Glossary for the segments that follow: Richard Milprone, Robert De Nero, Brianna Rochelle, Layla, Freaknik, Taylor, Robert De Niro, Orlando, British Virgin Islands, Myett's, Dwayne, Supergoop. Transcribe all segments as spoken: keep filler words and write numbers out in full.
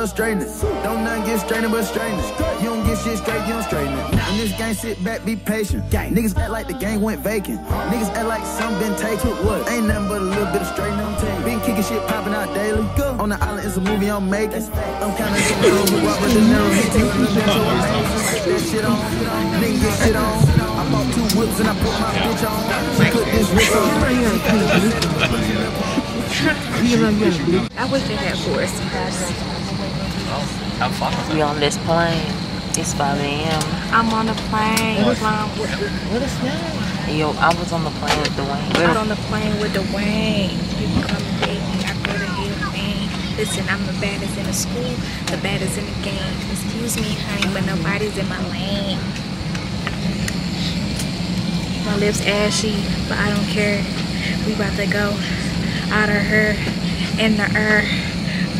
but straighten it. Don't not get straightened but straighten it. You don't get shit straight, you don't straighten it. In this gang, sit back, be patient. Gang. Niggas act like the gang went vacant. Niggas act like something been taken. What? Ain't nothing but a little bit of straightening. Been kicking shit popping out daily. Go. On the island, it's a movie I'm making. I'm kind of getting over with Robert De Nero. That shit on. Nigga get shit on. I bought two whips and I put my bitch on. She put this whip on. I wish they had forest. Oh, we on this plane. It's five A M I'm on the plane. What, what, what is that? Yo, I was on the plane with Dwayne. I was on the plane with Dwayne. You can come and date me. I go to hell, man. Listen, I'm the baddest in the school, the baddest in the game. Excuse me, honey, but nobody's in my lane. My lips ashy, but I don't care. We about to go. Out of her, in the air,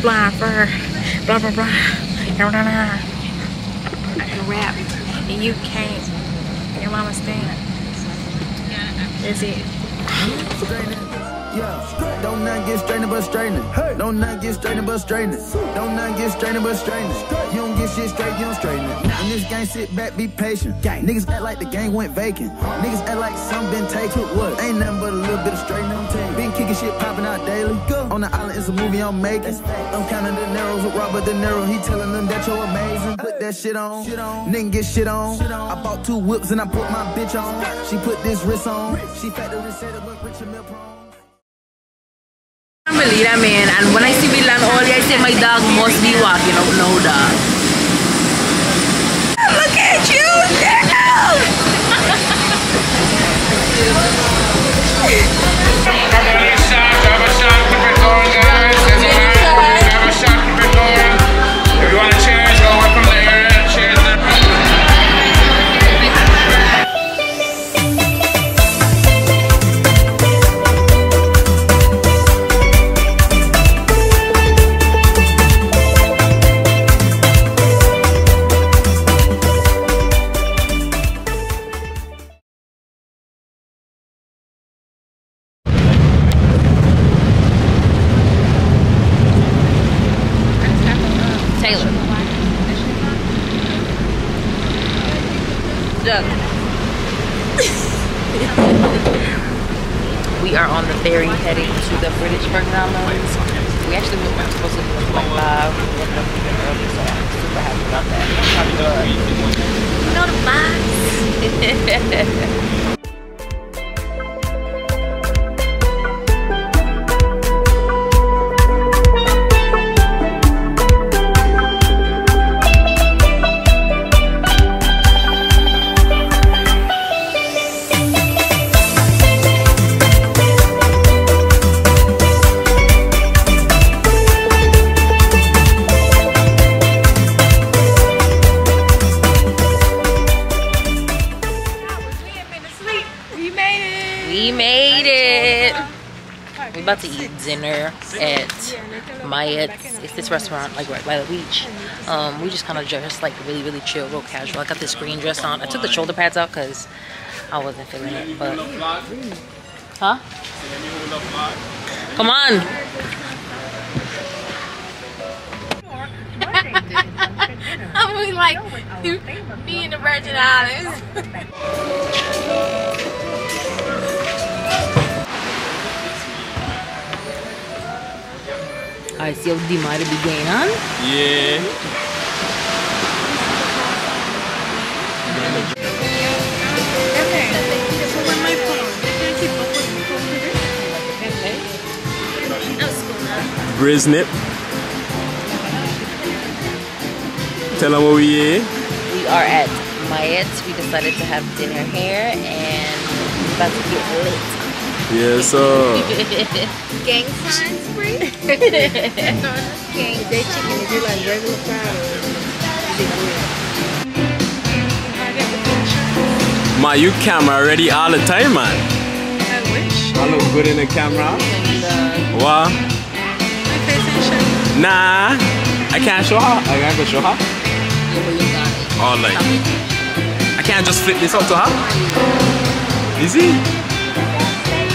blind fur, blah blah blah. I can rap, and you can't. Your mama's thing. That's it. Yeah, don't not get straightened but straightened. Don't not get straightened but straightened. Don't not get straightened but straightened. You don't get shit straight, you don't straighten it. In this gang, sit back, be patient. Gang. Niggas act like the gang went vacant. Niggas act like something been taken. What? Ain't nothing but a little bit of straightening. Kicking shit popping out daily. Go. On the island, it's a movie I'm making. I'm counting the narrows with Robert De Niro. He telling them that you're amazing. Put that shit on. Shit on. Nigga get shit on. shit on. I bought two whips and I put my bitch on. She put this wrist on. She factory set up with Richard Milprone. I can't believe that, man. And when I see me land all day, I say my dog must be walking up no dog. Look at you now! Taylor. We are on the ferry heading to the British Virgin Islands. We actually were supposed to be like five. We ended up leaving early, so I'm super happy about that. You know the vibes. About to eat dinner at Myett's. It's this restaurant like right by the beach. Um, we just kind of dressed like really, really chill, real casual. I got this green dress on. I took the shoulder pads out because I wasn't feeling it. But huh? Come on. I'm really like be in the Virgin Islands. I see how D might be going on. Yeah. Brisnip. Tell them where we are. We are at Myett's. We decided to have dinner here and we're about to get lit. Yes, sir. Gang signs free? Gang, that chicken is just like regular fries. Ma, you camera ready all the time, man. I wish. I look good in the camera. What? My face ain't shiny. Nah, I can't show her. I gotta go show her. All like, I can't just flip this out to her. Easy.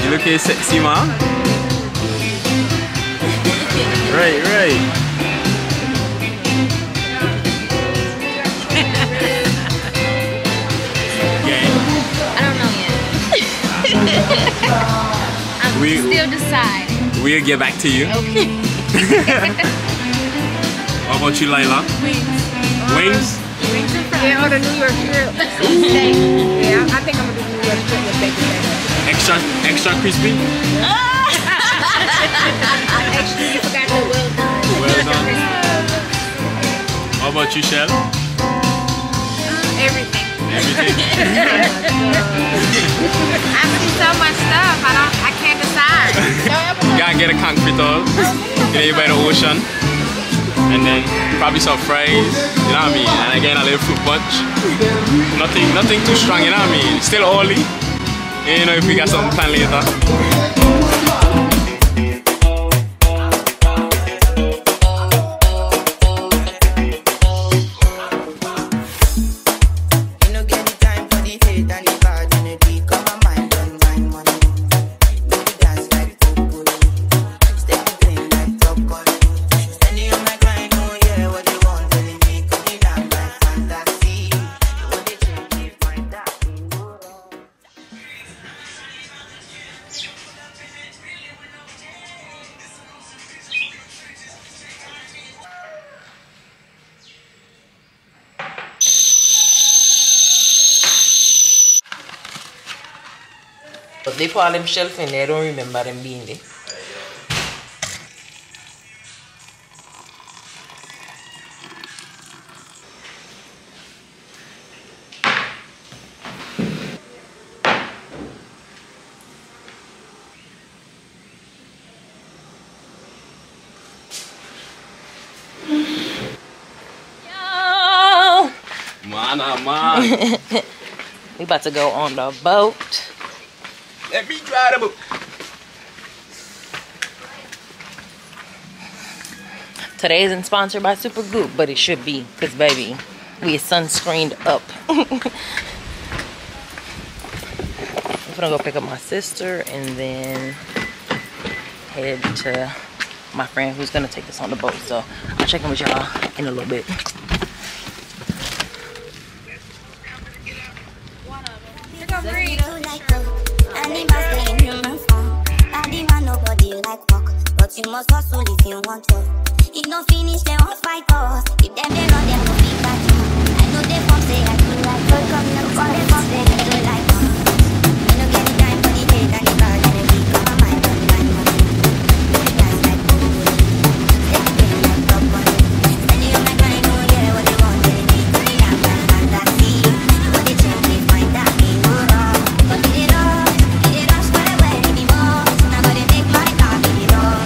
You look sexy, ma. Right, right. I'm we, still deciding. We'll get back to you. Okay. How about you, Layla? Wings. Wings? Wings and fries. Yeah, on the New York trip. Yeah, I think I'm going to do New York trip with bacon. Extra, extra crispy? Actually, you forgot the well done. Well done. How about you, Shell? Everything. Everything. I see so much stuff. I don't. I can't decide. You gotta get a concrete oil. Get it by the ocean, and then probably some fries. You know what I mean? And again, a little fruit punch. Nothing, nothing too strong. You know what I mean? Still oily. You know, if we got something planned later. They call them shelf and they don't remember them being there. Yo! Man, oh man. We about to go on the boat. Let me try the boat. Today isn't sponsored by Supergoop, but it should be, because baby, we are sunscreened up. I'm gonna go pick up my sister and then head to my friend who's gonna take us on the boat. So I'll check in with y'all in a little bit. You must hustle if you want to. If no finish, they won't fight us. If them they run, they will be back. I know they won't say I do like them. Come now, for them won't say I do like them. I don't get the time for the hate and the bad and the weak. Come on, my God, my God. We dance like boo-boo. Take the pain and the top one. Steady on my grind, oh yeah, what they want, they need. We have that fantasy. What they change, they find that we know wrong. But did it all, did it all, spread away anymore. Now God, they make my car, did it all.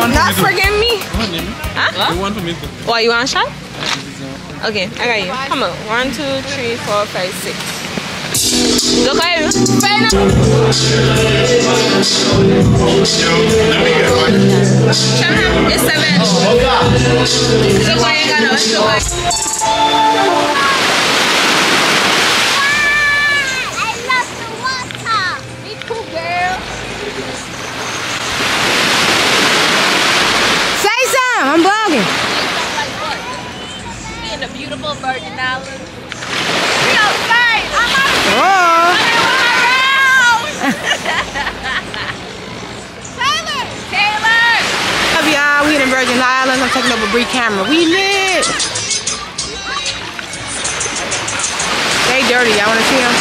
one not forgive me? Huh? The one for me too. What, you want a shot? Okay, I got you. Come on. One, two, three, four, five, six. Go ahead. It's seven. Go ahead. I'm vlogging. Like what? Being the beautiful Virgin Islands. We outside. I'm out of here. Taylor. Taylor. What's up, y'all? We in the Virgin Islands. I'm taking up a brief camera. We lit. They dirty. Y'all want to see them?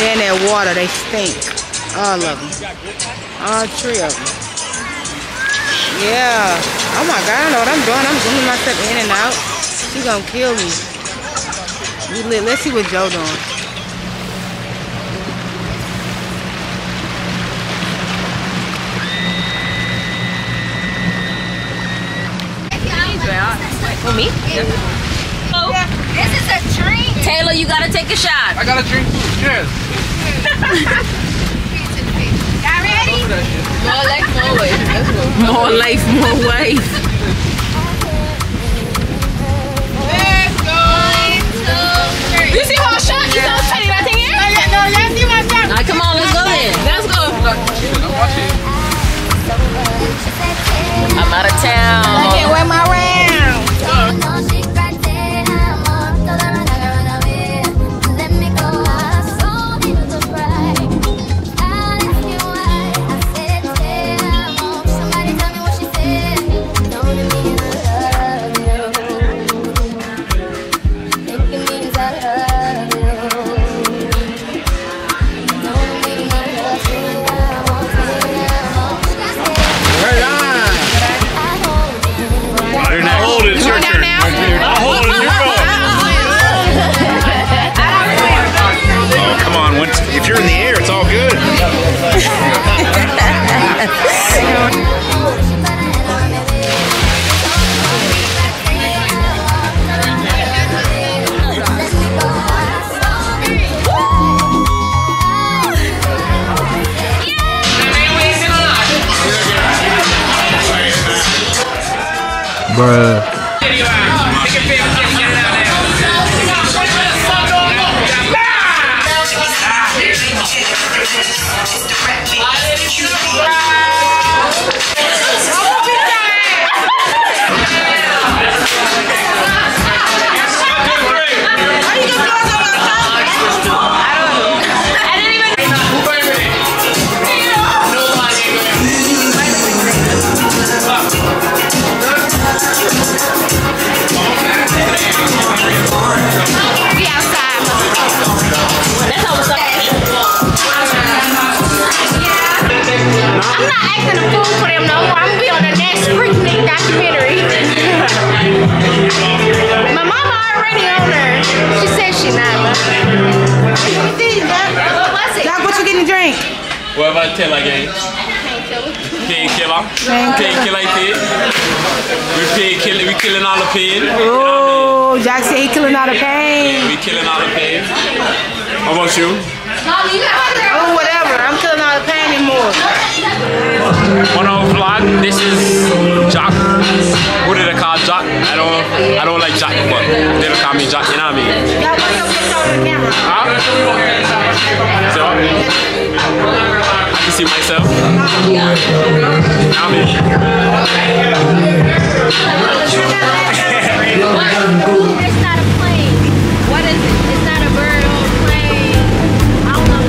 They're in that water. They stink. All of them. All three of them. Yeah. Oh my God, I don't know what I'm doing. I'm zooming myself in and out. She gonna kill me. We lit. Let's see what Joe doing. For me? Yeah. Oh, this is a drink. Taylor, you gotta take a shot. I gotta drink too. Cheers. Y'all ready? More life, more way. Let's go. More life, more way. Let's go. one, two, three. You see my shot? You don't say that thing in? No, let's see my shot. Now come on, let's go then. Let's go. I'm out of town. I can't wear my round. Bruh. I'm not asking the food for them no more. I'm gonna be on the next Freaknik documentary. My mama already on her. She said she not. Doc, what you getting to drink? What about Taylor game? Pig killer. Pig killer. Pig. We pig killing. We killing all the pig. Oh, Jack said he killing all the pain. We killing all the pain. How about you? Oh, whatever. I'm killing all the pain. One on vlog. This is Jock. Who did I call Jock? I don't. I don't like Jock, but they don't call me Jock. You know what I mean? Huh? So I can see myself. You know what I mean? It's not a plane. What is it? It's not a bird on a plane. I don't know.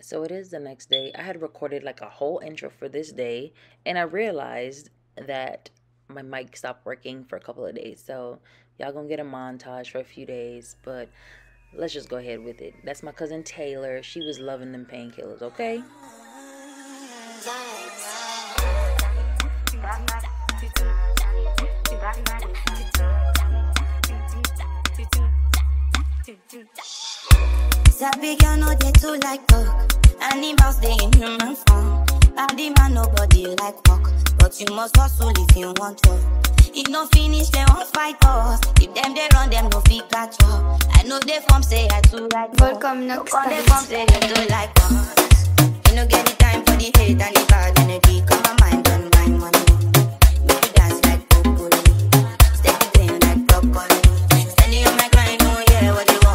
So it is the next day. I had recorded like a whole intro for this day, and I realized that my mic stopped working for a couple of days. So y'all gonna get a montage for a few days, but let's just go ahead with it. That's my cousin Taylor. She was loving them painkillers, okay? Sabi girl know they too like talk. Any boss they in human form. Body man nobody like walk. But you must hustle if you want to. If no finish they won't fight us. If them they run them no fit catch up. I know they form say I too like talk. Welcome next time. They form say they too like talk. You no get the time for the hate and the bad energy. Come my mind on my money. Make you dance like broccoli. Stay the game like broccoli. Standing on my grind, oh yeah, what they want.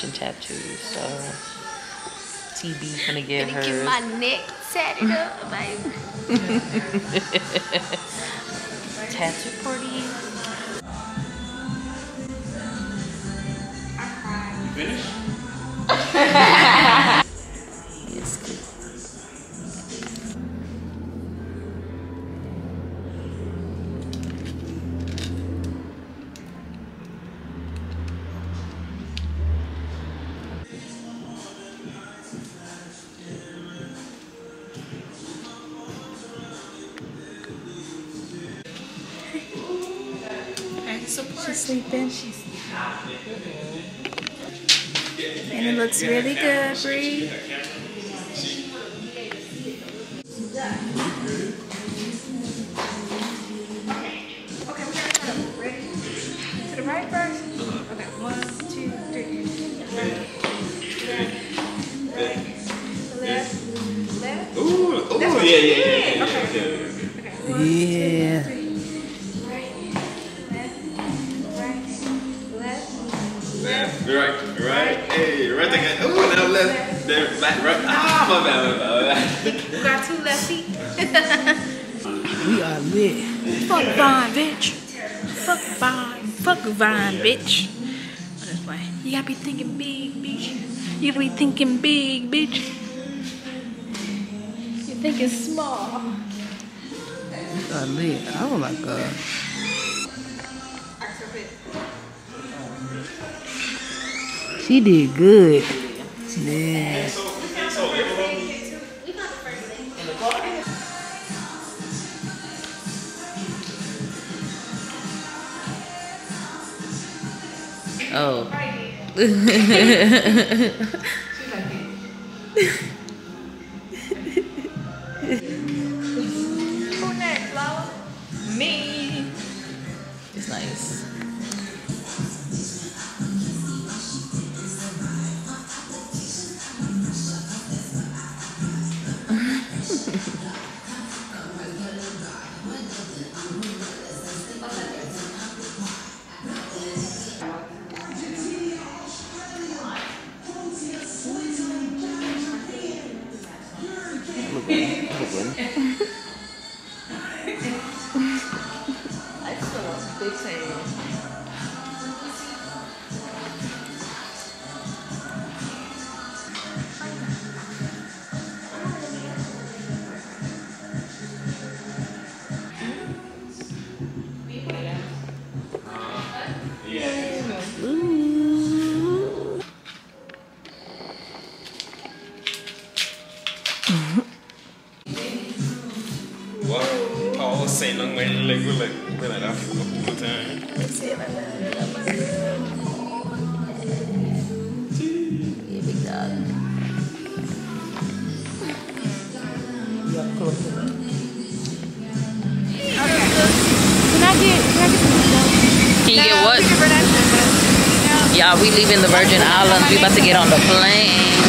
kitchen tattoos, so T B's gonna get hers. Gonna get my neck tatted up, baby. Tattoo party. You finished? Yes, good. She's sleeping. She's sleeping. And it looks really good, Bree. Okay. Okay, we gotta go. Ready? To the right first? Okay. One, two, three. Left. Left. Left. Left. Ooh, ooh, yeah, yeah, yeah. Okay. Okay. One, yeah. Two, three. Right, right, hey, right there. Right. Oh, now left. There, back, right. Ah, my bad, my bad. You got two left feet. We are lit. Fuck Vine, bitch. Fuck Vine. Fuck Vine, bitch. That's why. You gotta be thinking big, bitch. You gotta be thinking big, bitch. You're thinking small. We are lit. Oh my god. She did good. Yeah. Oh. Who next, Lala? Me. It's nice. Y'all, we leaving the Virgin Islands. We about to get on the plane.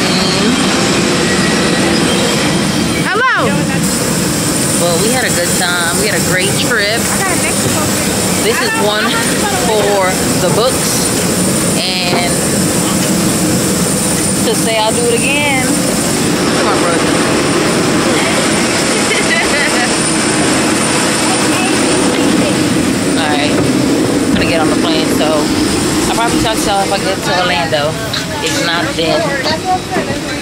Hello. Well, we had a good time. We had a great trip. This is one for the books. And to say I'll do it again. Come on, brother. Get on the plane, so I'll probably talk to y'all if I get to Orlando. If not, then